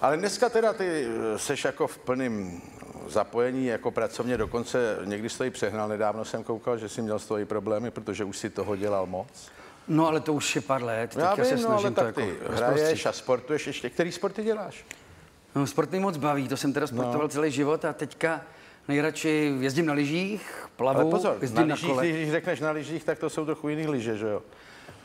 Ale dneska teda ty seš jako v plném zapojení jako pracovně, dokonce někdy jsi to i přehnal, nedávno jsem koukal, že jsi měl z toho i problémy, protože už si toho dělal moc. No ale to už je pár let, teďka se snažím to jako rozprostřit. Hraješ a sportuješ ještě, který sporty děláš? No, sport mě moc baví, to jsem teda sportoval celý život a teďka nejradši jezdím na lyžích, plavu, ale pozor, jezdím na kole. Když řekneš na lyžích, tak to jsou trochu jiný lyže, že jo?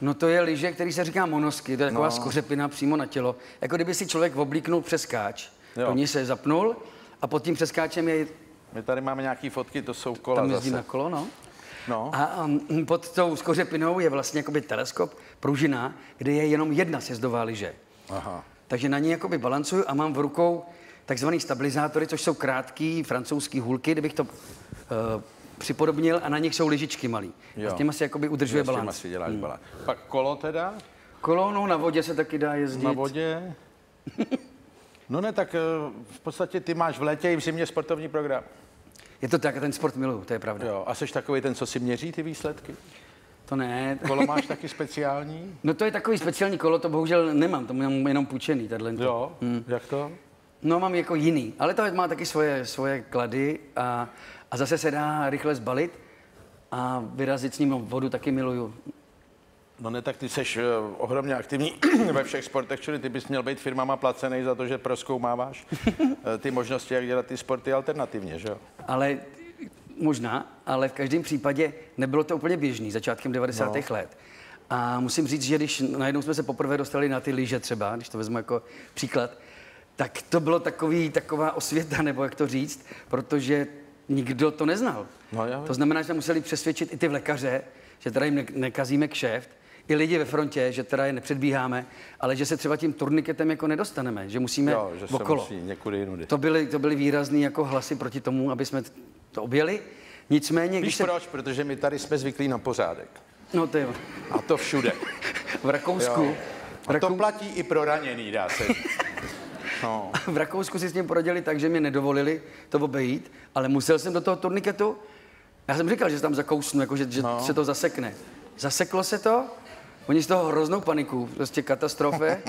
No to je lyže, který se říká monosky, to je taková skořepina přímo na tělo. Jako kdyby si člověk oblíknul přeskáč, do ní se zapnul a pod tím přeskáčem je... My tady máme nějaký fotky, to jsou kola tam jezdí zase. Na kolo, A pod tou skořepinou je vlastně jakoby teleskop, pružina, kde je jenom jedna sjezdová lyže. Aha. Takže na ní jakoby balancuju a mám v rukou takzvaný stabilizátory, což jsou krátký francouzský hůlky, kdybych to připodobnil, a na nich jsou lyžičky malý. A s těma si jakoby udržuje balans. Si děláš balans. Pak kolo teda? Kolo, no na vodě se taky dá jezdit. Na vodě? No ne, tak v podstatě ty máš v létě i v zimě sportovní program. Je to tak, a ten sport miluju, to je pravda. Jo, a jsi takový ten, co si měří ty výsledky? To ne. Kolo máš taky speciální? No to je takový speciální kolo, to bohužel nemám, to mám jenom půjčený. Jo, jak to? No mám jako jiný, ale to má taky svoje klady a zase se dá rychle zbalit a vyrazit s ním. Vodu taky miluju. No ne, tak ty seš ohromně aktivní ve všech sportech, čili ty bys měl být firmama placený za to, že prozkoumáváš ty možnosti, jak dělat ty sporty alternativně, že jo? Ale možná, ale v každém případě nebylo to úplně běžný začátkem 90. let. A musím říct, že když najednou jsme se poprvé dostali na ty lyže třeba, když to vezmu jako příklad, tak to bylo taková osvěta, nebo jak to říct, protože nikdo to neznal. No, to znamená, že museli přesvědčit i ty vlekaře, že teda jim nekazíme kšeft, i lidi ve frontě, že teda je nepředbíháme, ale že se třeba tím turniketem jako nedostaneme, že musíme okolo. To byly výrazný jako hlasy proti tomu, aby jsme to objeli. Nicméně... Víš proč? Protože my tady jsme zvyklí na pořádek. No to jo. A to všude. V Rakousku. Jo. A to platí i pro raněný, dá se. No. V Rakousku si s ním poradili tak, že mě nedovolili to obejít, ale musel jsem do toho turniketu. Já jsem říkal, že se tam zakousnu, jako že se to zasekne. Zaseklo se to, oni z toho hroznou paniku, prostě katastrofe,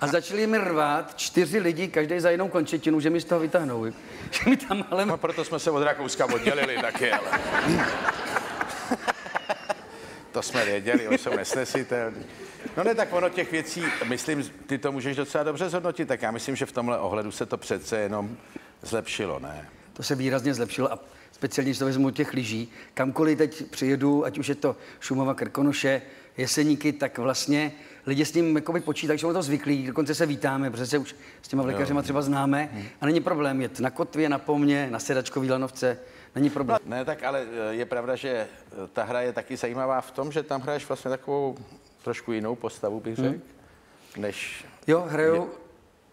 a začali mi rvát 4 lidi, každý za jinou končetinu, že mi z toho vytáhnou. Že mi tam ale... No proto jsme se od Rakouska oddělili taky, ale... To jsme věděli, oni jsou nesnesitelní. No ne, tak ono těch věcí, myslím, ty to můžeš docela dobře zhodnotit, tak já myslím, že v tomhle ohledu se to přece jenom zlepšilo, ne? To se výrazně zlepšilo a speciálně, když to vezmu těch lyží, kamkoliv teď přijedu, ať už je to Šumava, Krkonoše, Jeseníky, tak vlastně lidi s tím jakoby počítají, jsou to zvyklí, dokonce se vítáme, protože se už s těma vlekařima třeba známe a není problém jet na kotvě, na pomně, na sedačkový lanovce. Není problém. Ne, tak ale je pravda, že ta hra je taky zajímavá v tom, že tam hraješ vlastně takovou trošku jinou postavu, bych řekl, než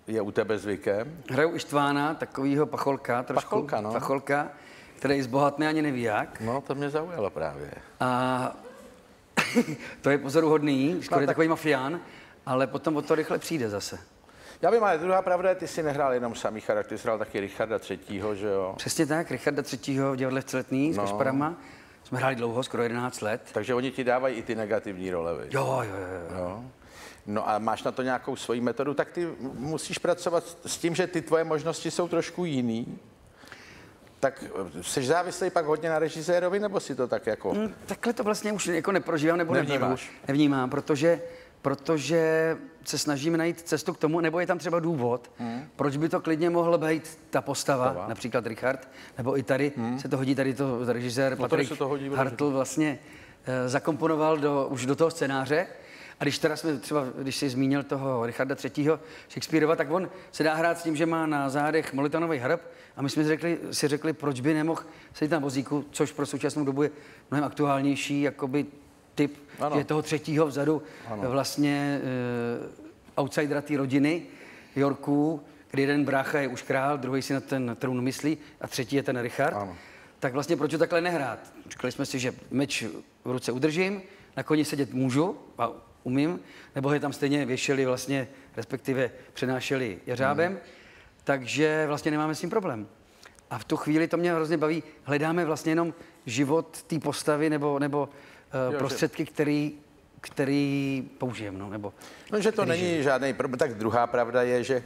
je u tebe zvykem. Hraju Ištvána, takovýho pacholka, trošku. Pacholka, který zbohatný ani neví jak. No, to mě zaujalo právě. A to je pozoruhodný, skoro je takový mafián, ale potom o to rychle přijde zase. Já vím, ale druhá pravda je, ty jsi nehrál jenom samý charakter, jsi hrál taky Richarda III, že jo? Přesně tak, Richarda III v divadle v Celetní s Kašparama. Jsme hráli dlouho, skoro 11 let. Takže oni ti dávají i ty negativní role, víš? Jo. No a máš na to nějakou svoji metodu, tak ty musíš pracovat s tím, že ty tvoje možnosti jsou trošku jiný. Tak jsi závislý pak hodně na režisérovi, nebo si to tak jako... Takhle to vlastně už jako neprožívám, nebo nevnímám, protože se snažíme najít cestu k tomu, nebo je tam třeba důvod, proč by to klidně mohla být ta postava, například Richard, nebo i tady se to hodí, tady to režisér Patrick Hartl vlastně zakomponoval už do toho scénáře. A když teda jsme třeba, když jsi zmínil toho Richarda III. Shakespeareva, tak on se dá hrát s tím, že má na zádech molitanový hrb a my jsme si řekli, proč by nemohl sedět na vozíku, což pro současnou dobu je mnohem aktuálnější, jakoby typ, je toho třetího vzadu, vlastně outsidera té rodiny, Yorku, kdy jeden brácha je už král, druhý si na ten trůn myslí a třetí je ten Richard. Tak vlastně proč ho takhle nehrát? Říkali jsme si, že meč v ruce udržím, na koni sedět můžu a umím, nebo je tam stejně věšeli vlastně, respektive přenášeli jeřábem, takže vlastně nemáme s tím problém. A v tu chvíli to mě hrozně baví, hledáme vlastně jenom život té postavy nebo prostředky, který použijeme. Že to není žádný problém. Tak druhá pravda je, že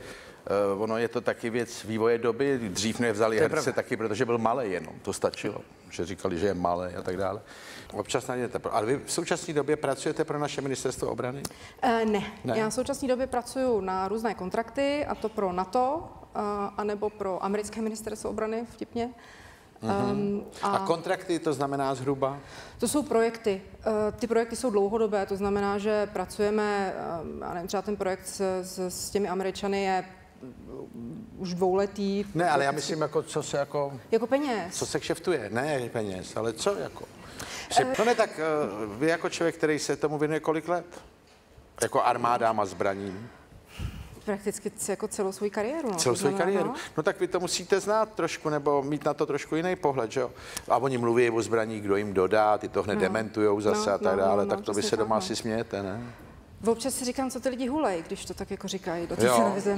Ono je to taky věc vývoje doby. Dřív nevzali herce taky, protože byl malý jenom. To stačilo, že říkali, že je malé a tak dále. Občas najdete. Ale vy v současné době pracujete pro naše ministerstvo obrany? Ne. Já v současné době pracuji na různé kontrakty, a to pro NATO, anebo pro americké ministerstvo obrany, vtipně. A kontrakty, to znamená zhruba? To jsou projekty. Ty projekty jsou dlouhodobé, to znamená, že pracujeme, já nevím, třeba ten projekt s těmi Američany je už dvouletý. Ne, ale já myslím, jako, co se jako... Jako peněz. Co se kšeftuje, ne peněz, ale co jako? Ne, tak vy jako člověk, který se tomu věnuje kolik let? Jako armádám a zbraním? Prakticky jako celou svou kariéru. No. Celou svou kariéru. No tak vy to musíte znát trošku, nebo mít na to trošku jiný pohled, že jo? A oni mluví o zbraní, kdo jim dodá, ty to hned dementujou zase a tak dále, tak to vy se doma asi smějete, ne? Občas si říkám, co ty lidi hulej, když to tak jako říkají do té televize.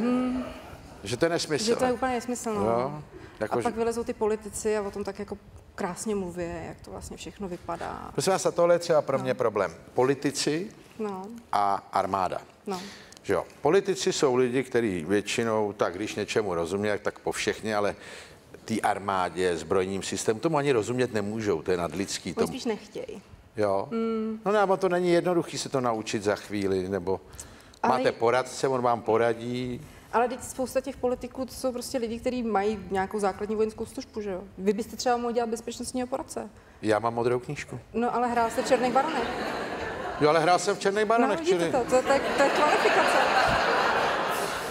Že to je nesmysl. Že to je úplně nesmysl, no. Jako, a pak vylezou ty politici a o tom tak jako krásně mluví, jak to vlastně všechno vypadá. Prosím vás, a tohle je třeba pro mě problém. Politici a armáda. Jo. Politici jsou lidi, kteří většinou, tak když něčemu rozumějí, tak po všechně, ale té armádě, zbrojním systému, tomu ani rozumět nemůžou, to je nadlidský. Oni spíš nechtějí. Jo? No nebo to není jednoduché se to naučit za chvíli, nebo ale máte poradce, on vám poradí. Ale teď spousta těch politiků to jsou prostě lidi, kteří mají nějakou základní vojenskou službu, že jo? Vy byste třeba mohli dělat bezpečnostního poradce. Já mám modrou knížku. No ale hrál jste v Černých baronech. Jo, ale hrál jsem v Černých baronech. No, to je kvalifikace.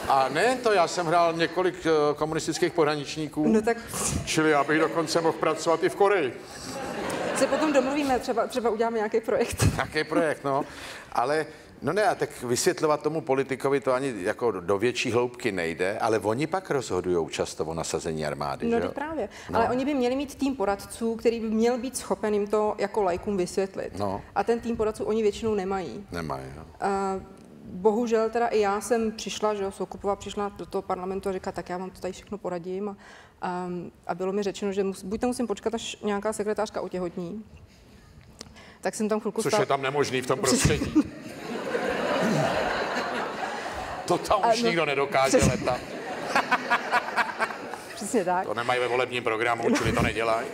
A ne, to já jsem hrál několik komunistických pohraničníků. No tak... Čili já bych dokonce mohl pracovat i v Koreji. Se potom domluvíme, třeba uděláme nějaký projekt. Nějaký projekt, no. Ale, no ne, a tak vysvětlovat tomu politikovi to ani jako do větší hloubky nejde, ale oni pak rozhodují často o nasazení armády, že jo? Právě. No. Ale oni by měli mít tým poradců, který by měl být schopen jim to jako laikům vysvětlit. No. A ten tým poradců oni většinou nemají. Nemají, no. Bohužel teda i já jsem přišla, že jo, Soukupová přišla do toho parlamentu a říká, tak já vám to tady všechno poradím. A bylo mi řečeno, že buď tam musím počkat, až nějaká sekretářka otěhotní. Tak jsem tam chvilku stala. Což je tam nemožný v tom prostředí. To tam už nikdo nedokáže letat. Přesně tak. To nemají ve volebním programu, čili to nedělají.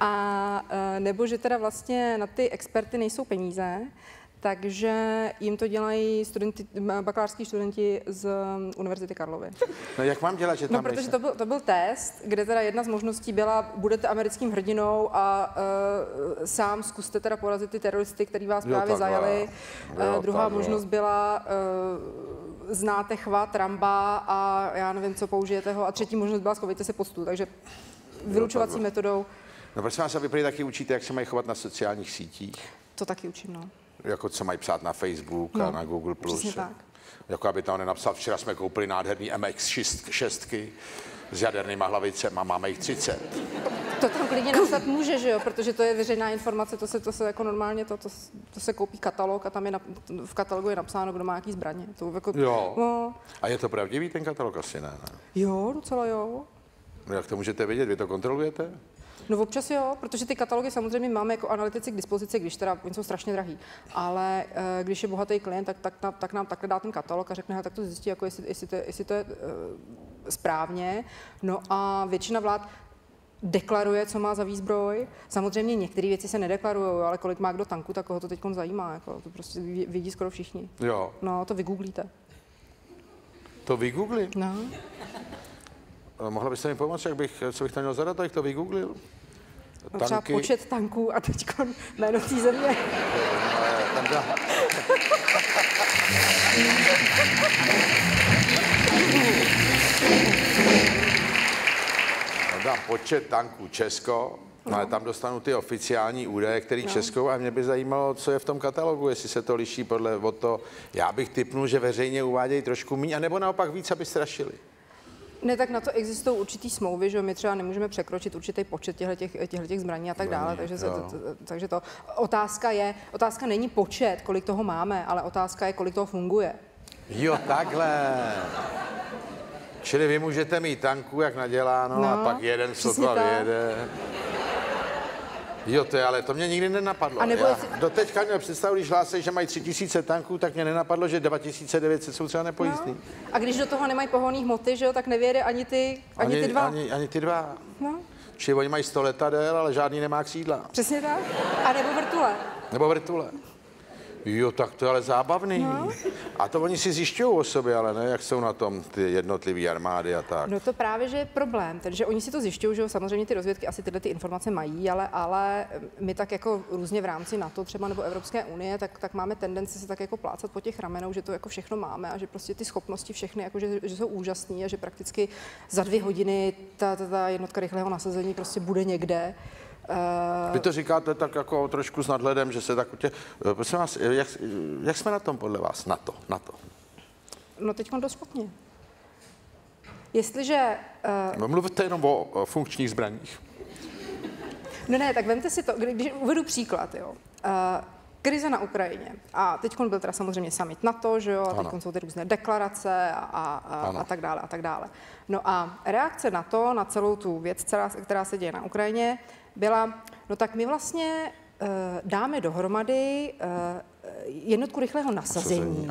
A nebo že teda vlastně na ty experty nejsou peníze, takže jim to dělají studenti, bakalářský studenti z Univerzity Karlovy. No jak mám dělat, že tam nejsem? No protože to byl test, kde teda jedna z možností byla, budete americkým hrdinou a sám zkuste teda porazit ty teroristy, který vás právě zajali. Druhá možnost byla, znáte chvat Trumpa a já nevím, co použijete ho. A třetí možnost byla, schovejte se pod stůl, takže vylučovací metodou. No prosím vás, a vy prý taky učíte, jak se mají chovat na sociálních sítích? To taky učím, no. Jako co mají psát na Facebook a na Google+. Jako aby tam nenapsal, včera jsme koupili nádherný MX6 s jadernýma hlavicema, máme jich 30. To tam klidně napsat může, že jo, protože to je veřejná informace, to se jako normálně, to se koupí katalog a tam je v katalogu je napsáno, kdo má jaký zbraně. To jako, jo. No. A je to pravdivý ten katalog? Asi ne? Jo, docela jo. No jak to můžete vědět, vy to kontrolujete? No občas jo, protože ty katalogy samozřejmě máme jako analytici k dispozici, když teda, oni jsou strašně drahý, ale když je bohatý klient, tak nám takhle dá ten katalog a řekne, tak to zjistí, jako jestli to je správně. No a většina vlád deklaruje, co má za výzbroj. Samozřejmě některé věci se nedeklarují, ale kolik má kdo tanku, tak koho to teď zajímá, jako, to prostě vidí skoro všichni. Jo. No, to vygooglíte. To vygooglím? No. Mohla byste mi pomoct, co bych tam měl zadat, abych to vygooglil? No, třeba počet tanků a teď jméno té země. Dám počet tanků Česko, ale tam dostanu ty oficiální údaje, který Českou, a mě by zajímalo, co je v tom katalogu, jestli se to liší podle od toho. Já bych tipnul, že veřejně uvádějí trošku míň, anebo naopak víc, aby strašili. Ne, tak na to existují určitý smlouvy, že my třeba nemůžeme překročit určitý počet těchto zbraní a tak dále, takže to. Otázka není počet, kolik toho máme, ale otázka je, kolik toho funguje. Jo, takhle. Čili vy můžete mít tanků, jak naděláno, a pak jeden sotva vyjede. Jo, to je, ale to mě nikdy nenapadlo. Doteďka mě představu, když hlásej, že mají 3000 tanků, tak mě nenapadlo, že 2900 jsou třeba nepojízdný. No. A když do toho nemají pohonný hmoty, že jo, tak nevěde ani ty dva. Ani ty dva. No. Čili oni mají 100 letadel, ale žádný nemá křídla. Přesně tak. A nebo vrtule. Jo, tak to je ale zábavný. No. A to oni si zjišťují o sobě, ale ne, jak jsou na tom ty jednotlivé armády a tak. No to právě, že je problém, takže oni si to zjišťují, že samozřejmě ty rozvědky asi tyhle ty informace mají, ale my tak jako různě v rámci NATO třeba nebo Evropské unie, tak máme tendenci se tak jako plácat po těch ramenou, že to jako všechno máme a že prostě ty schopnosti všechny, jako že jsou úžasné a že prakticky za 2 hodiny ta jednotka rychlého nasazení prostě bude někde. Vy to říkáte tak jako trošku s nadhledem, že se tak... Prosím vás, jak jsme na tom podle vás? NATO. No teď dost špatně. Jestliže... Mluvte jenom o funkčních zbraních. Ne, tak vemte si to, když uvedu příklad, jo. Krize na Ukrajině. A teď byl teda samozřejmě summit NATO, že jo, a teď jsou ty různé deklarace a tak dále, a tak dále. No a reakce NATO na celou tu věc, která se děje na Ukrajině, byla, no tak my vlastně dáme dohromady jednotku rychlého nasazení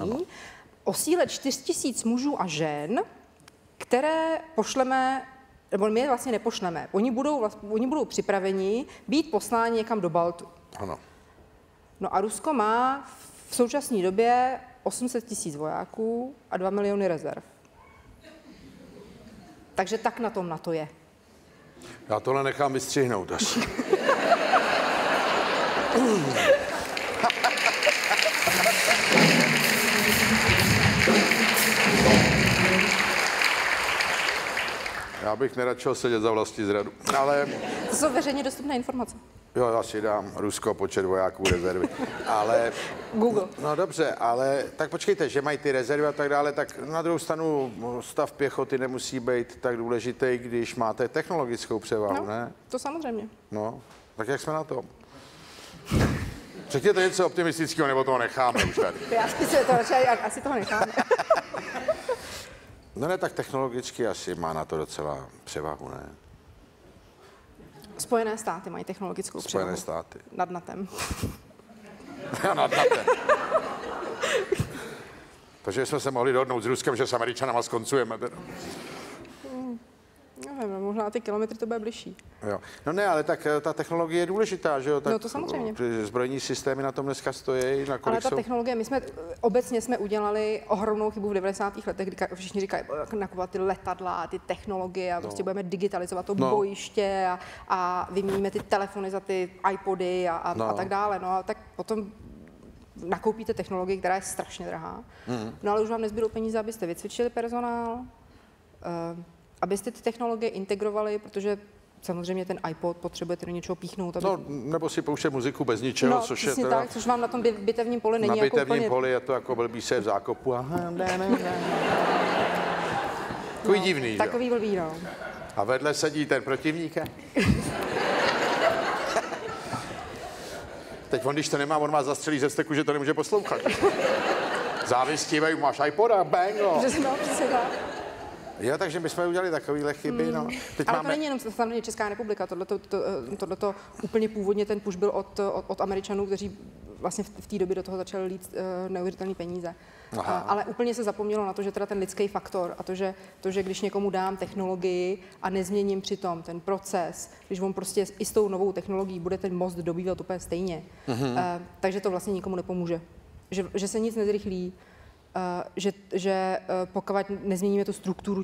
o síle 4000 mužů a žen, které pošleme, nebo my je vlastně nepošleme. Oni budou připraveni být posláni někam do Baltu. Ano. No a Rusko má v současné době 800 000 vojáků a 2 miliony rezerv. Takže tak na tom NATO je. Já tohle nechám vystřihnout až. Já bych neradšel sedět za vlastní zradu, ale... To jsou veřejně dostupné informace. Jo, já si dám Rusko, počet vojáků, rezervy, ale... Google. No dobře, ale tak počkejte, že mají ty rezervy a tak dále, tak na druhou stranu stav pěchoty nemusí být tak důležitý, když máte technologickou převahu, ne? No, to samozřejmě. No, tak jak jsme na tom? Řekněte něco optimistického, nebo toho necháme už tady. Asi toho necháme. No ne, tak technologicky asi má na to docela převahu, ne? Spojené státy mají technologickou převahu. Spojené státy. Nad NATem. Nad NATem. Takže jsme se mohli dohodnout s Ruskem, že s Američanama skoncujeme. Nevím, možná ty kilometry to bude bližší. Jo. No ne, ale tak ta technologie je důležitá, že jo? Tak no to samozřejmě. Zbrojní systémy na tom dneska stojí, na kolik jsou... technologie, my jsme obecně udělali ohromnou chybu v 90. letech, kdy všichni říkají, nakupovat ty letadla, ty technologie a prostě budeme digitalizovat to bojiště a vyměníme ty telefony za ty iPody a tak dále. No a tak potom nakoupíte technologii, která je strašně drahá. No ale už vám nezbydou peníze, abyste vycvičili personál, abyste ty technologie integrovali, protože samozřejmě ten iPod potřebujete do něčeho píchnout. Aby... No, nebo si pouštět muziku bez ničeho, no, což je teda... tak, což vám na tom bitevním poli není. Na bitevním jako úplně... poli je to jako blbý se v zákopu. Takový divný, takový blbý, no. A vedle sedí ten protivník. Teď on, když to nemá, on má zastřelí ze steku, že to nemůže poslouchat. Závistivý, máš iPoda, bang, no. No, přesně tak. Jo, takže my jsme udělali takovéhle chyby, no. Teď ale máme... to není jenom samozřejmě Česká republika, tohleto úplně původně ten push byl od Američanů, kteří vlastně v té době do toho začali lít neuvěřitelné peníze. Ale úplně se zapomnělo na to, že teda ten lidský faktor a to, že když někomu dám technologii a nezměním přitom ten proces, když on prostě i s tou novou technologií bude ten most dobývat úplně stejně, takže to vlastně nikomu nepomůže, že se nic nezrychlí. Že pokud nezměníme tu strukturu,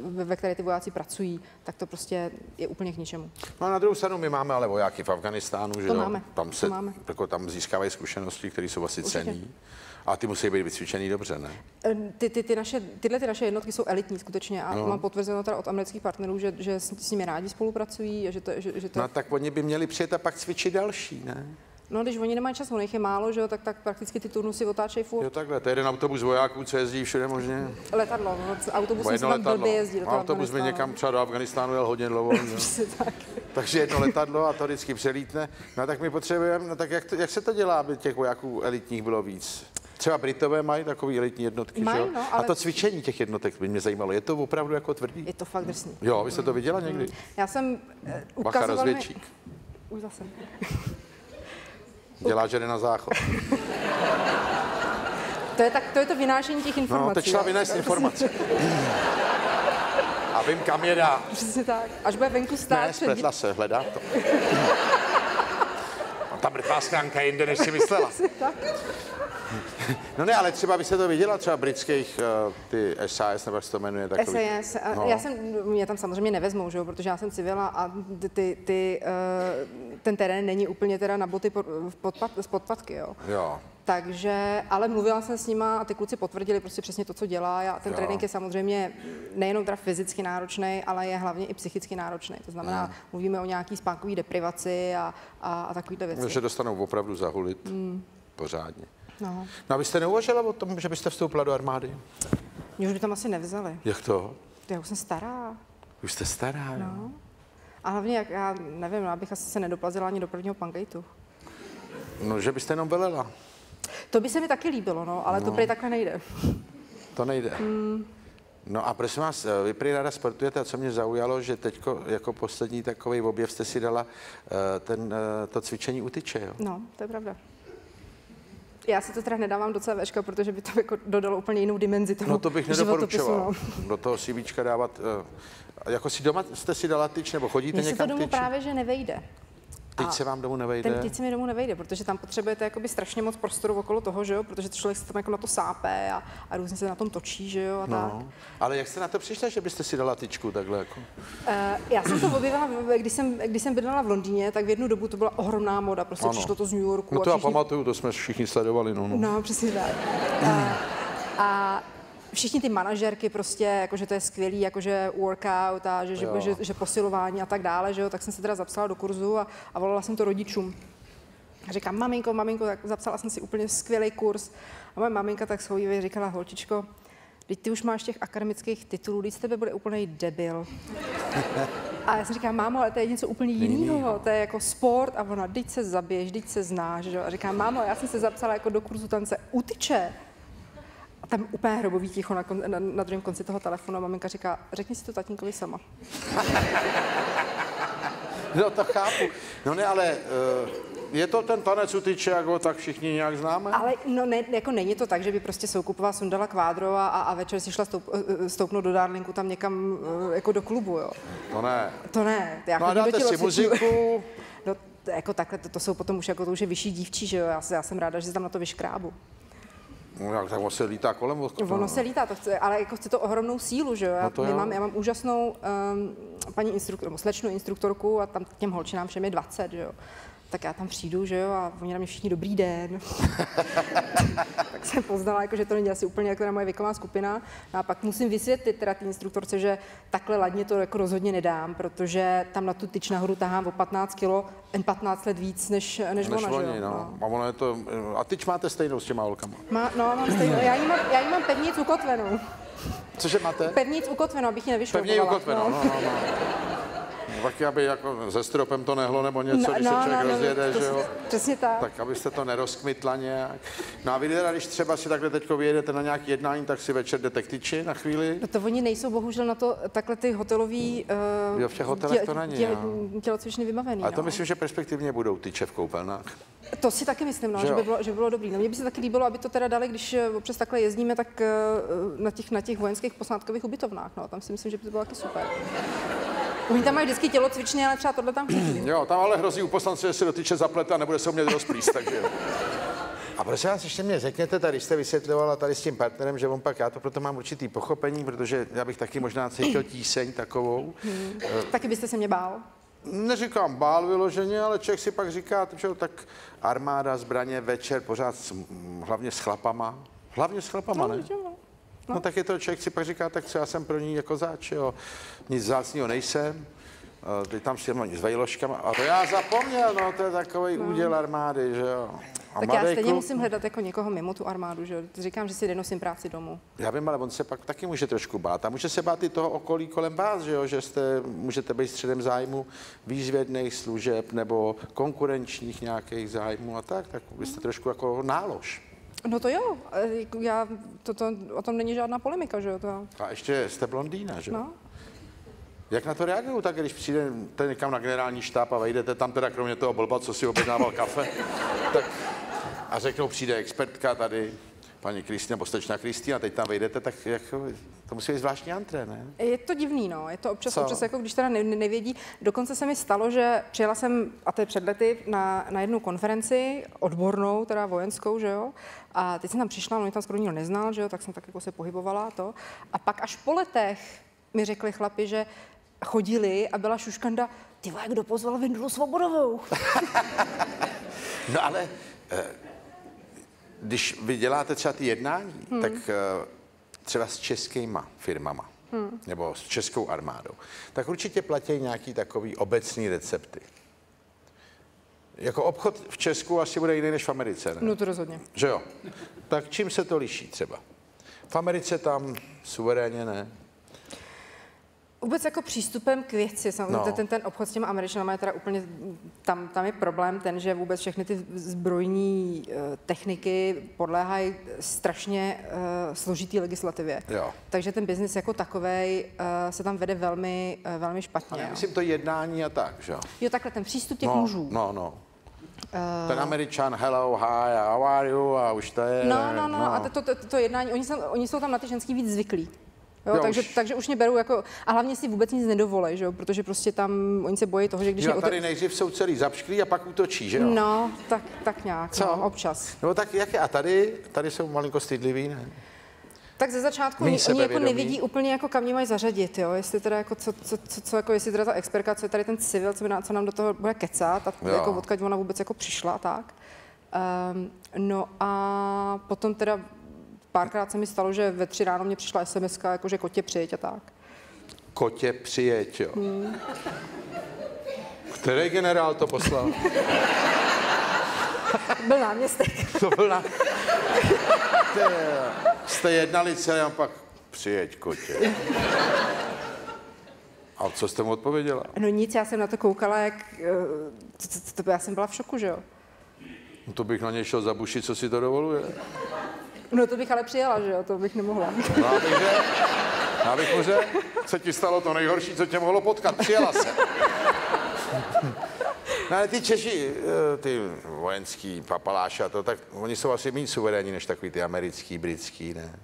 ve které ty vojáci pracují, tak to prostě je úplně k ničemu. No a na druhou stranu my máme ale vojáky v Afganistánu, že máme. Tam získávají zkušenosti, které jsou asi cenné. A ty musí být vycvičený dobře, ne? Tyhle naše jednotky jsou elitní skutečně a mám potvrzeno teda od amerických partnerů, že s nimi rádi spolupracují. A že to... No tak oni by měli přijet a pak cvičit další, ne? No, když oni nemají čas, oni je málo, že jo, tak prakticky ty turnusy otáčejí furt. Jo, takhle, to je jeden autobus vojáků, co jezdí všude možně. Letadlo, autobus se tam blbě jezdí do toho Afganistánu. Autobus by někam třeba do Afganistánu jel hodně dlouho. Tak. Takže jedno letadlo a to vždycky přelítne. No tak my potřebujeme, no tak jak se to dělá, aby těch vojáků elitních bylo víc? Třeba Britové mají takové elitní jednotky, že jo? No, ale... A to cvičení těch jednotek by mě zajímalo. Je to opravdu jako tvrdý? Je to fakt drsný. Jo, vy jste to viděla někdy? Já jsem ukazoval... Bacha, rozvědčík. Už zase. Dělá ženy na záchod. To je to vynášení těch informací. No, teď šla vynést informace. A vím, kam je dá. Přesně tak. Až bude venku stát. Ne, spletla se, hledá to. Ta mrtvá schránka je jinde, než si myslela. No ne, ale třeba by se to viděla, třeba britských, ty SAS, nebo jak se to jmenuje takový. SAS, no. Mě tam samozřejmě nevezmou, že jo, protože já jsem civila a ten terén není úplně teda na boty z podpadky, jo. Jo. Takže, ale mluvila jsem s nima a ty kluci potvrdili prostě přesně to, co dělá. Ten trénink je samozřejmě nejenom teda fyzicky náročný, ale je hlavně i psychicky náročný. To znamená, mluvíme o nějaký spánkové deprivaci a takovýhle věci. Že dostanou opravdu zahulit pořádně. No. No a vy jste neuvažila o tom, že byste vstoupila do armády? Mě už by tam asi nevzali. Jak to? Já už jsem stará. Už jste stará, no. A hlavně, já nevím, já bych asi se nedoplazila ani do prvního pankejtu. No, že byste jenom velela. To by se mi taky líbilo, no, ale to prý takhle nejde. To nejde. No a prosím vás, vy prý ráda sportujete a co mě zaujalo, že teďko jako poslední takový objev jste si dala to cvičení u tyče, jo? No, to je pravda. Já si to teda nedávám do CVčka, protože by to jako dodalo úplně jinou dimenzi tomu. No to bych nedoporučoval. Do toho CVčka dávat, jako si doma jste si dala tyč nebo chodíte někam tyč? Mně se to domů právě že nevejde. Teď se vám domů nevejde? Teď se mi domů nevejde, protože tam potřebujete jakoby strašně moc prostoru okolo toho, že jo? Protože člověk se tam jako na to sápe a různě se na tom točí, že jo? A no, tak. Ale jak jste na to přišla, že byste si dala tyčku takhle jako? Já jsem to objevila, když jsem bydlela v Londýně, tak v jednu dobu to byla ohromná moda, prostě přišlo to z New Yorku. No to já pamatuju, to jsme všichni sledovali, No, přesně tak. Všichni ty manažerky prostě, jakože to je skvělý, jakože workout a že posilování a tak dále, že jo, tak jsem se teda zapsala do kurzu a volala jsem to rodičům. A říkám, maminko, tak zapsala jsem si úplně skvělý kurz. A moje maminka tak schovivě říkala, holčičko, teď ty už máš těch akademických titulů, teď z tebe bude úplnej debil. A já jsem říkám, mámo, ale to je něco úplně jiného, to je jako sport a ona, teď se zabiješ, teď se znáš, že jo. A říkám, mámo, já jsem se zapsala jako do kurzu tance u tyče. Tam úplně hrobový ticho na druhém konci toho telefonu a maminka říká, řekni si to tatínkovi sama. No to chápu. No ne, ale je to ten tanec u tyče, jak ho tak všichni nějak známe? Ale no ne, jako není to tak, že by prostě Soukupová sundala kvádro a večer si šla stoupnout do Darlinku tam někam jako do klubu, jo. To ne. To ne. No a dáte si muziku. No jako takhle, to jsou potom už jako to už je vyšší dívčí, že jo. Já jsem ráda, že se tam na to vyškrábu. No, tak ono se lítá kolem. Ono se lítá, to chce, ale jako chce to ohromnou sílu, že jo? Já mám úžasnou paní slečnu instruktorku a tam těm holčinám všem je 20, že jo? Tak já tam přijdu, že jo? A oni na mě všichni dobrý den. Tak jsem poznala, jako, že to není asi úplně jako na moje věková skupina. A pak musím vysvětlit teda té instruktorce, že takhle ladně to jako rozhodně nedám, protože tam na tu tyč nahoru tahám o 15 kilo, 15 let víc než ona, oni, že jo? No. A ono je to, a tyč máte stejnou s těma holkama? Mám stejnou. Já ji mám pevnic ukotvenou. Cože máte? Pevnic ukotvenou, abych ji nevyšroubovala. Pevně ukotvenou, no. Tak aby jako ze stropem to nehlo nebo něco, když se člověk rozjede, že jo? Přesně tak. Tak abyste to nerozkmitla nějak. No a vy teda, když třeba si takhle teď vyjedete na nějaké jednání, tak si večer jdete k tyči na chvíli? No to oni nejsou bohužel na to takhle ty hotelový... Jo, v těch hotelech to není, tělocvičny vybavený. A to myslím, že perspektivně budou tyče v koupelnách. To si taky myslím, no, že by bylo dobrý. No, mně by se taky líbilo, aby to teda dali, když občas takhle jezdíme, tak na těch vojenských posádkových ubytovnách, no, tam si myslím, že by to bylo taky super. Oni tam mají vždycky tělocvičně, ale třeba tohle tam chtějí. Jo, tam ale hrozí u poslance, že se do tyče zaplete a nebude se umět rozplíst, takže... A prosím vás, ještě mě řekněte, tady jste vysvětlovala tady s tím partnerem, že on pak, já to proto mám určitý pochopení, protože já bych taky možná cítil tíseň takovou. Taky byste se mě bál? Neříkám bál vyloženě, ale člověk si pak říká, že tak armáda, zbraně, večer, pořád hlavně s chlapama. Hlavně s chlapama, ne? No tak je to, člověk si pak říká, tak co já jsem pro ní jako záč, jo, nic zácnýho nejsem, teď tam si jenom s vejložkama, a to já zapomněl, no to je takový úděl armády, že jo. A tak já stejně musím hledat jako někoho mimo tu armádu, že jo, říkám, že si nosím práci domů. Já vím, ale on se pak taky může trošku bát a může se bát i toho okolí kolem vás, že jo, že můžete být středem zájmu výzvědných služeb nebo konkurenčních nějakých zájmů a tak vy jste trošku jako nálož. No to jo, o tom není žádná polemika, že jo? A ještě jste blondýna, že jo? No. Jak na to reagují tak, když přijde někam na generální štáb a vejdete tam teda kromě toho blba, co si objednával kafe, tak a řeknou, přijde expertka tady, paní Kristina, postečná Kristina, teď tam vejdete, tak jako, to musí být zvláštní antré, ne? Je to divný, no, je to občas jako když teda nevědí. Dokonce se mi stalo, že přijela jsem, a to je před lety, na jednu konferenci odbornou, teda vojenskou, že jo, a teď jsem tam přišla, no, tam skoro nikdo neznal, že jo, tak jsem tak jako se pohybovala to. A pak až po letech mi řekli chlapi, že chodili a byla šuškanda, ty vole, kdo pozval Vindulu Svobodovou? No ale... Když vy děláte třeba ty jednání, tak třeba s českýma firmama nebo s českou armádou, tak určitě platí nějaký takový obecný recepty. Jako obchod v Česku asi bude jiný než v Americe, ne? No to rozhodně. Že jo? Tak čím se to liší třeba? V Americe tam suverénně ne. Vůbec jako přístupem k věci, samozřejmě ten obchod s těma Američanama je teda úplně, tam je problém ten, že vůbec všechny ty zbrojní techniky podléhají strašně složitý legislativě. Jo. Takže ten biznis jako takovej se tam vede velmi, velmi špatně. Ale myslím to jednání a tak, že jo? Jo, takhle ten přístup těch mužů. Ten Američan, hello, hi, how are you, a už to je... A to jednání, oni jsou tam na ty ženský víc zvyklí. Jo, takže už mě berou jako, a hlavně si vůbec nic nedovolej, že jo, protože prostě tam oni se bojí toho, že když... Jo, tady nejdřív jsou celý zapšklí a pak útočí, že jo? No, tak nějak, co? No, občas. No tak jak je, a tady jsou malinko stydliví, ne? Tak ze začátku oni jako nevidí úplně, jako kam mě mají zařadit, jo, jestli teda jako, jako jestli teda ta expertka, co je tady ten civil, co nám do toho bude kecat, a jako odkud ona vůbec jako přišla a tak. No a potom teda... Párkrát se mi stalo, že ve 3 ráno mě přišla SMS-ka, jakože kotě přijeď a tak. Kotě přijeď, jo. Který generál to poslal? Byl náměstek. To byl Jste jednali celý a pak přijeď kotě. A co jste mu odpověděla? No nic, já jsem na to koukala, jak... Já jsem byla v šoku, že jo? To bych na něj šel zabušit, co si to dovoluje. No to bych ale přijela, že jo, to bych nemohla. No já bych může, co ti stalo to nejhorší, co tě mohlo potkat, přijela se. No ale ty Češi, ty vojenský papaláši a to, tak oni jsou asi méně suverénní než takový ty americký, britský, ne?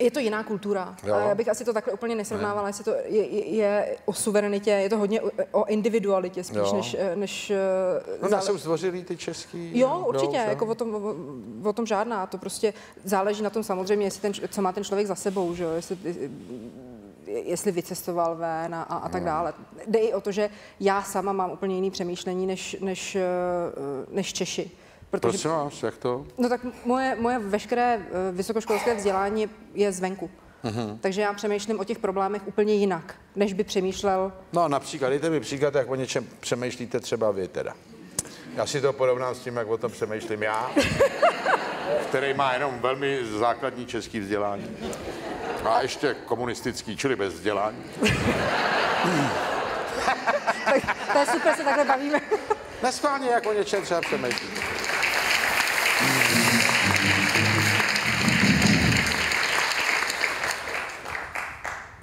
Je to jiná kultura. Jo. Já bych asi to takhle úplně nesrovnávala, jestli to je o suverenitě, je to hodně o individualitě spíš, než no, jsou zdvořilí ty český... Jo, určitě, jako o tom žádná. To prostě záleží na tom samozřejmě, jestli co má ten člověk za sebou, že jo? Jestli vycestoval ven a tak dále. Jde i o to, že já sama mám úplně jiné přemýšlení než Češi. Protože, prosím vás, jak to? No tak moje veškeré vysokoškolské vzdělání je zvenku. Takže já přemýšlím o těch problémech úplně jinak, než by přemýšlel... No například, dejte mi příklad, jak o něčem přemýšlíte třeba vy teda. Já si to porovnám s tím, jak o tom přemýšlím já, který má jenom velmi základní český vzdělání. A ještě komunistický, čili bez vzdělání. Tak to je super, se takhle bavíme. Neschválně, jak o něčem třeba přemýšlíte.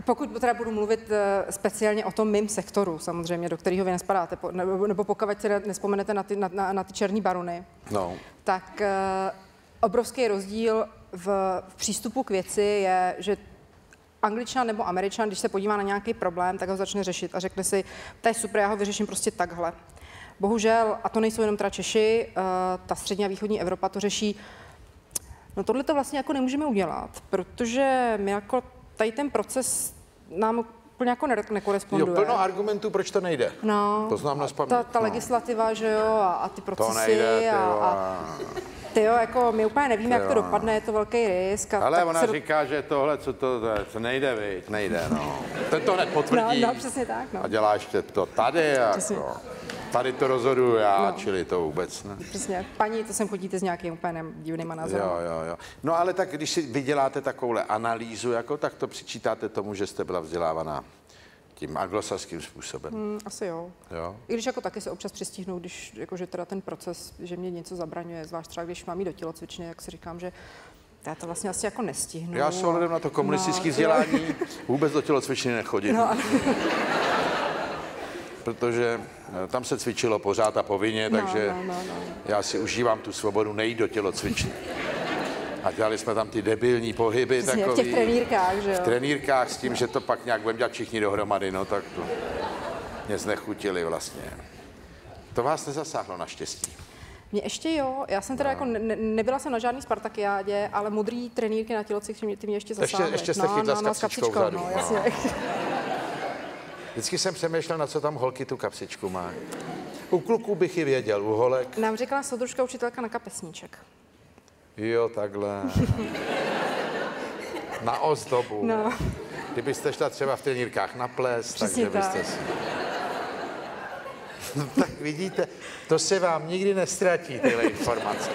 Pokud teda budu mluvit speciálně o tom mým sektoru, samozřejmě, do kterého vy nespadáte, nebo pokud se nespomenete na ty Černí barony, tak obrovský rozdíl v přístupu k věci je, že Angličan nebo Američan, když se podívá na nějaký problém, tak ho začne řešit a řekne si, to je super, já ho vyřeším prostě takhle. Bohužel, a to nejsou jenom teda Češi, ta střední a východní Evropa to řeší, no tohle to vlastně jako nemůžeme udělat, protože my jako tady ten proces nám úplně jako nekoresponduje. Jo, plno argumentů, proč to nejde. No, to znám naspamět. Ta legislativa, že jo, a ty procesy. To nejde, tyjo. Tyjo, jako my úplně nevíme, jak to dopadne, je to velký risk. Ale ona říká, že tohle, co nejde, viď? Nejde, no. Ten to hned potvrdí. No, přesně tak, no. A dělá ještě to tady, jako. Tady to rozhoduju já, čili to vůbec ne. Přesně. Paní, to sem chodíte s nějakým úplně divnýma názorem. Jo. No ale tak, když si vyděláte takovouhle analýzu, jako, tak to přičítáte tomu, že jste byla vzdělávaná tím anglosaským způsobem. Asi jo. I když jako taky se občas přistihnou, když jakože teda ten proces, že mě něco zabraňuje, zvlášť třeba když mám jít do tělocvičny, jak si říkám, že Já to vlastně asi jako nestihnu. Já s ohledem na to komunistické vzdělání vůbec do tělocvičny nechodím. No. Protože tam se cvičilo pořád a povinně, takže já si užívám tu svobodu nejít do tělocvičny. A dělali jsme tam ty debilní pohyby takový. V těch trenýrkách, že jo? V trenýrkách s tím, že to pak nějak budeme dělat všichni dohromady, no tak to mě znechutili vlastně. To vás nezasáhlo naštěstí? Mě ještě jo, já jsem teda jako nebyla jsem na žádný spartakiádě, ale modrý trenýrky na tělocvičně ty mě ještě zasáhly. Ještě jste chytla s kapsičkou vzadu. No, jasně. Vždycky jsem přemýšlel, na co tam holky tu kapsičku má. U kluků bych ji věděl, u holek. Nám řekla soudružka učitelka na kapesníček. Jo, takhle. Na ozdobu. No. Kdybyste šla třeba v trenýrkách na ples, přesně tak. Byste si... No, tak vidíte, to se vám nikdy neztratí, tyhle informace.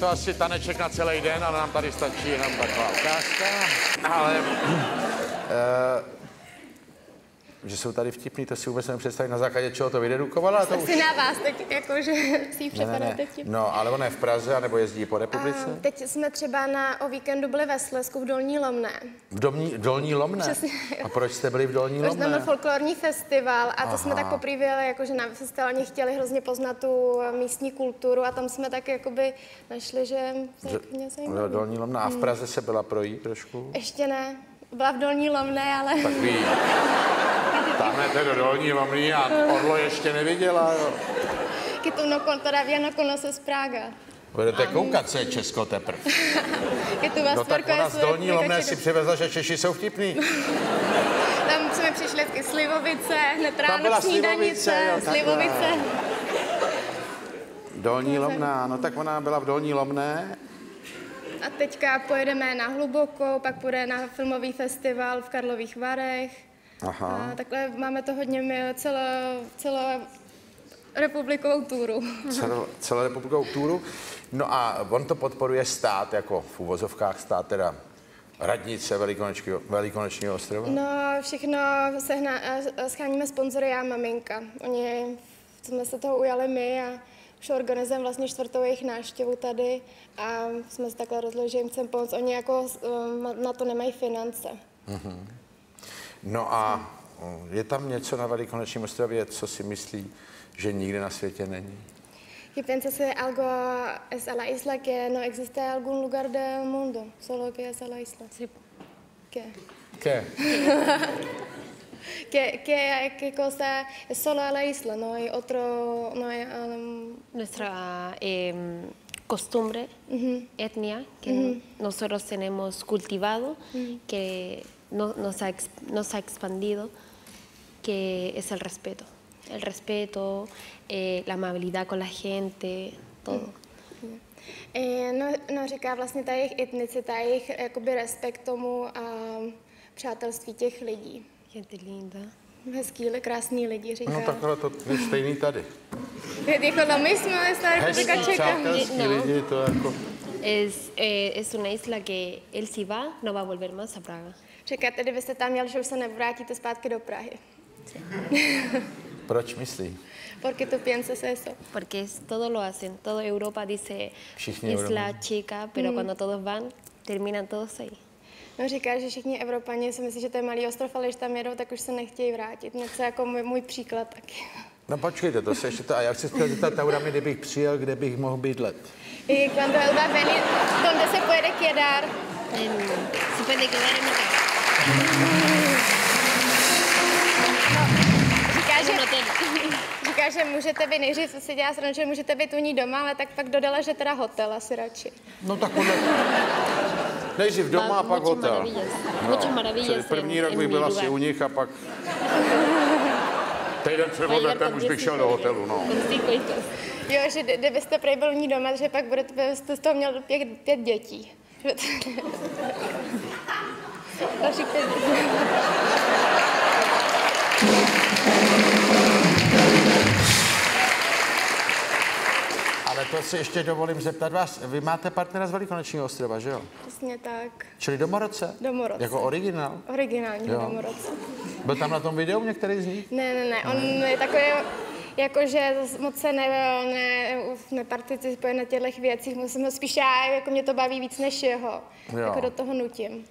To asi taneček na celý den, ale nám tady stačí jenom taková ukázka. Ale že jsou tady vtipný, to si vůbec nepředstavit, na základě čeho to vydedukovala. To asi už... na vás teď, jakože si ji přepadáte vtipný. No, ale ona je v Praze, anebo jezdí po republice? Teď jsme třeba o víkendu byli ve Slezsku v Dolní Lomné. V Dolní Lomné? Přesně. A proč jste byli v Dolní Lomné? Protože tam byl folklorní festival a to jsme tak poprývěli, jakože na festivalně chtěli hrozně poznat tu místní kulturu a tam jsme tak jakoby našli, že mě zajímavé. Dolní Lomná. A v Praze se byla projít trošku? Ještě ne. Byla v Dolní Lomné, ale... Tak ví. Táhnete do Dolní Lomny a orlo ještě neviděla, jo. Budete koukat, co je Česko teprve. No tak ona z Dolní Lomné si přivezla, že Češi jsou vtipný. Tam jsme přišli k Slivovice, hned ráno snídanice, Slivovice. Dolní Lomná, no tak ona byla v Dolní Lomné. A teďka pojedeme na Hlubokou, pak půjde na filmový festival v Karlových Varech. Aha. A takhle máme to hodně celorepublikovou túru. Celorepublikovou túru. No a on to podporuje stát, jako v uvozovkách stát, teda radnice Velikonočního ostrova? No, všechno scháníme sponzory a maminka. Oni jsme se toho ujali my a už organizujeme vlastně čtvrtou jejich návštěvu tady a jsme se takhle rozhodli, že jim chceme pomoct. Oni jako na to nemají finance. Mhm. No a je tam něco na Velikonočním ostrově, co si myslí, že nikde na světě není? Yo pienso que algo es a la isla que no existe algún lugar del mundo, solo que es a la isla. ¿Qué? ¿Qué? ¿Qué cosa es solo a la isla? No hay otro... No hay, nuestra costumbre, etnia, que nosotros tenemos cultivado, que... nos ha expandido, que es el respeto. El respeto, la amabilidad con la gente, todo. No říká vlastně ta jejich etnicita, jejich jakoby respekt tomu a přátelství těch lidí. Gente linda. Hezký, krásný lidi, říká. No takhle to je stejný tady. Jako la misma esta republika Čeka. Hezký lidi, to jako... Es una isla que él si va, no va a volver más a Praga. Říkáte, kdybyste tam měl, že už se nevrátíte zpátky do Prahy. Proč myslí? Porque tú piensas eso. Porque todo lo hacen. Toda Europa dice es la chica, pero cuando todos van, terminan todos ahí. No, říká, že všichni Evropaně si myslí, že to je malý ostrov, ale když tam jedou, tak už se nechtějí vrátit. Něco jako můj příklad taky. No počkejte, to se ještě to... A já chci zeptat, Taurami, kdybych přijel, kde bych mohl bydlet? Y cuando él va a venir, ¿dónde se puede quedar? Se puede quedar en mi casa. Říká, že můžete být nejdřív, si dělá sranu, že můžete být u ní doma, ale tak pak dodala, že teda hotel asi radši. No tak podle... Nejdřív doma a pak hotel. No, první rok bych byl asi u nich a pak... Týden před odletem už bych šel do hotelu, no. Jo, že kdybyste prej byl u ní doma, že pak byste z toho měl 5 dětí. Dalších 5 dětí. Ale to si ještě dovolím zeptat vás. Vy máte partnera z Velikonočního ostrova, že jo? Přesně tak. Čili domorodce? Domorodce. Jako originál? Originální domorodce. Byl tam na tom videu některý z nich? Ne. On je takový... Jakože moc se neparticipuje na těchto věcích, musím ho spíš já, jako mě to baví víc než jeho, jako do toho nutím.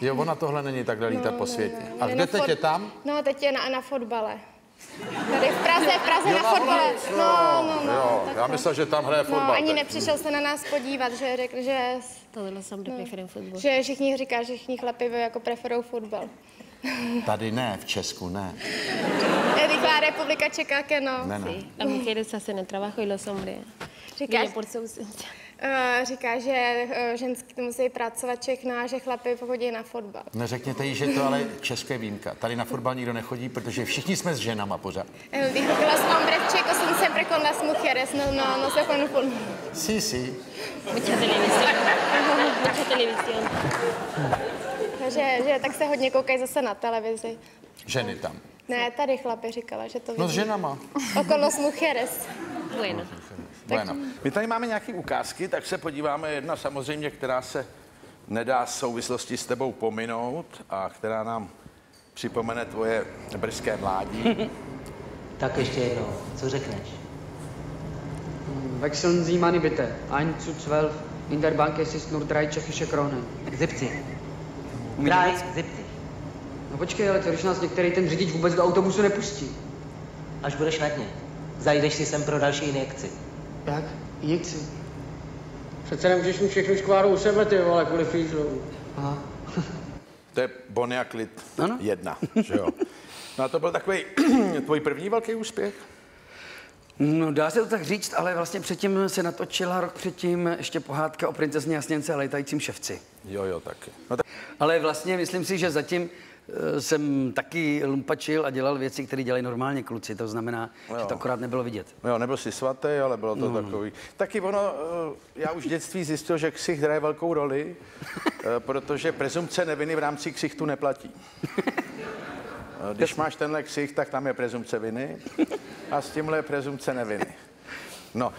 Jo, ona tohle není takhle lítá po světě. A kde teď je tam? No, teď je na fotbale. Tady v Praze na fotbale. No. Já myslel, že tam hraje fotbal. No, ani nepřišel se na nás podívat, že řekl, že... Tohle jsem preferuji fotbal. Že všichni říká, že všichni chlapi jako preferují fotbal. Tady ne, v Česku ne. La República Checa que no. Sí, las mujeres hacen el trabajo y los hombres. Říká, že ženský musí pracovat všechna, že chlapy chodí na fotbal. Neřekněte jí, že to ale české výjimka. Tady na fotbal nikdo nechodí, protože všichni jsme s ženama pořád. Los hombres chicos son siempre con las mujeres, no se juegan fútbol. Sí. Mucha televisión. Mucha televisión. Že tak se hodně koukají zase na televizi. Ženy tam. Ne, tady chlapi říkala, že to vidí. No s ženama. Okolo s mujeres. Bueno. My tady máme nějaké ukázky, tak se podíváme jedna samozřejmě, která se nedá v souvislosti s tebou pominout a která nám připomene tvoje brzké mládí. Tak ještě jednou, co řekneš? Wechseln Sie meine bitte. 1 zu 12. In der Bank ist nur 3 tschechische Kronen. 70. 70. No počkej, ale když nás některý ten řidič vůbec do autobusu nepustí. Až budeš na dně, zajdeš si sem pro další injekci. Jak? Injekci? Přece nemůžeš mít všechnu škváru u sebe, ty vole, kvůli fízlu. Aha. To je Boniaklid 1, že jo? No a to byl takový tvůj první velký úspěch? No dá se to tak říct, ale vlastně předtím se natočila rok předtím ještě pohádka o princezně Jasněnce a létajícím ševci. Jo, taky. No tak... Ale vlastně myslím si, že zatím jsem taky lumpačil a dělal věci, které dělají normálně kluci, to znamená, že to akorát nebylo vidět. Jo, nebyl jsi svatý, ale bylo to takový. Taky ono, já už v dětství zjistil, že ksich hraje velkou roli, protože presumpce neviny v rámci ksichtu neplatí. Když máš tenhle ksich, tak tam je presumpce viny a s tímhle je presumpce neviny. No.